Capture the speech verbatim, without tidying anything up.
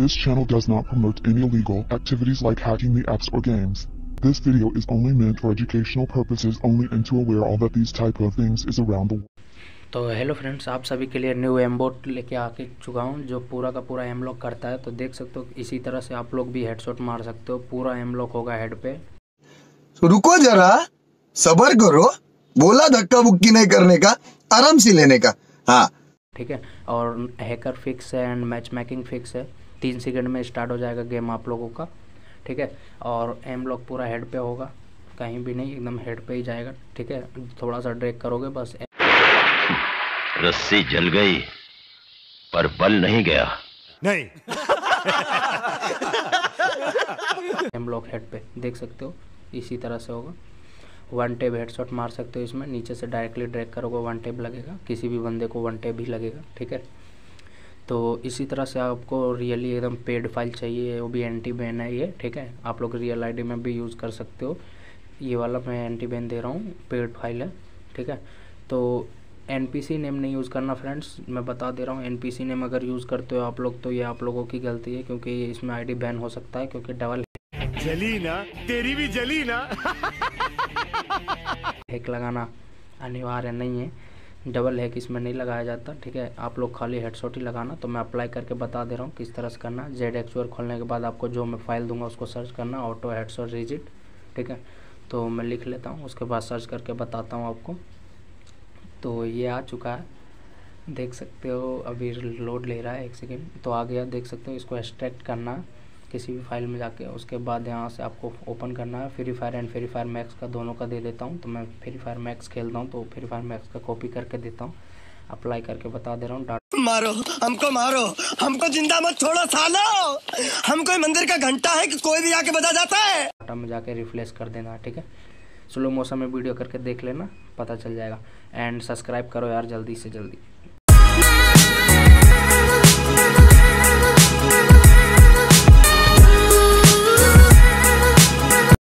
This channel does not promote any illegal activities like hacking the apps or games. This video is only meant for educational purposes only and to aware all that these type of things is around the world. तो hello friends, आप सभी के लिए new एमबोट लेके आके चुका हूँ जो पूरा का पूरा एमलॉक करता है। तो देख सकते हो इसी तरह से आप लोग भी हेडशॉट मार सकते हो, पूरा एमलॉक होगा हेड पे। तो रुको जरा, सब्र करो, बोला धक्का बुक्की नहीं करने का, आराम से लेने का। हाँ ठीक है, और हैकर फिक्स है एंड मैच मेकिंग फिक्स है। तीन सेकेंड में स्टार्ट हो जाएगा गेम आप लोगों का, ठीक है। और एमलॉक पूरा हेड पे होगा, कहीं भी नहीं, एकदम हेड पे ही जाएगा, ठीक है। थोड़ा सा ड्रैग करोगे बस, रस्सी जल गई पर बल नहीं गया। नहीं एमलॉक हेड पे देख सकते हो इसी तरह से होगा। वन टेप हेडशॉट मार सकते हो, इसमें नीचे से डायरेक्टली ड्रैग करोगे, वन टेप लगेगा, किसी भी बंदे को वन टेप भी लगेगा, ठीक है। तो इसी तरह से आपको रियली एकदम पेड फाइल चाहिए, वो भी एंटी बैन है ये, ठीक है। आप लोग रियल आईडी में भी यूज़ कर सकते हो, ये वाला मैं एंटी बैन दे रहा हूँ, पेड फाइल है, ठीक है। तो एनपीसी नेम नहीं यूज़ करना फ्रेंड्स, मैं बता दे रहा हूँ। एनपीसी नेम अगर यूज़ करते हो आप लोग तो ये आप लोगों की गलती है, क्योंकि ये इसमें आईडी बैन हो सकता है, क्योंकि डबल जली ना तेरी भी जली ना हैक लगाना अनिवार्य नहीं है, डबल हैक इसमें नहीं लगाया जाता, ठीक है। आप लोग खाली हेडशॉट ही लगाना। तो मैं अप्लाई करके बता दे रहा हूँ किस तरह से करना। जेड एक्सवर खोलने के बाद आपको जो मैं फाइल दूंगा उसको सर्च करना, ऑटो हेडशॉट रिजिट, ठीक है। तो मैं लिख लेता हूँ, उसके बाद सर्च करके बताता हूँ आपको। तो ये आ चुका है, देख सकते हो अभी लोड ले रहा है, एक सेकेंड। तो आ गया, देख सकते हो। इसको एक्सट्रैक्ट करना है किसी भी फाइल में जाके, उसके बाद यहाँ से आपको ओपन करना है। Free Fire and Free Fire Max का दोनों का दे देता हूँ। तो मैं फ्री फायर मैक्स खेलता हूँ, तो फ्री फायर मैक्स का कॉपी करके देता हूँ, अप्लाई करके बता दे रहा हूँ। डाटा मारो, हमको मारो, हमको जिंदा मत छोड़ो सालो, हम कोई मंदिर का घंटा है कि कोई भी आके बजा जाता है। डाटा में जाके रिफ्रेश कर देना, ठीक है। स्लो मोशन में वीडियो करके देख लेना, पता चल जाएगा। एंड सब्सक्राइब करो यार जल्दी से जल्दी।